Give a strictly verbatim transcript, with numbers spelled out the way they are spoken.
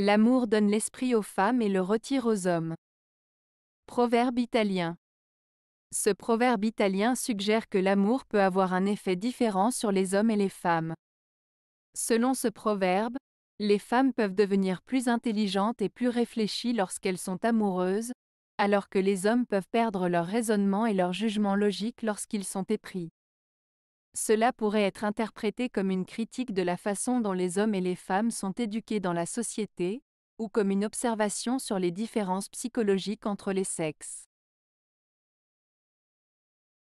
L'amour donne l'esprit aux femmes et le retire aux hommes. Proverbe italien. Ce proverbe italien suggère que l'amour peut avoir un effet différent sur les hommes et les femmes. Selon ce proverbe, les femmes peuvent devenir plus intelligentes et plus réfléchies lorsqu'elles sont amoureuses, alors que les hommes peuvent perdre leur raisonnement et leur jugement logique lorsqu'ils sont épris. Cela pourrait être interprété comme une critique de la façon dont les hommes et les femmes sont éduqués dans la société, ou comme une observation sur les différences psychologiques entre les sexes.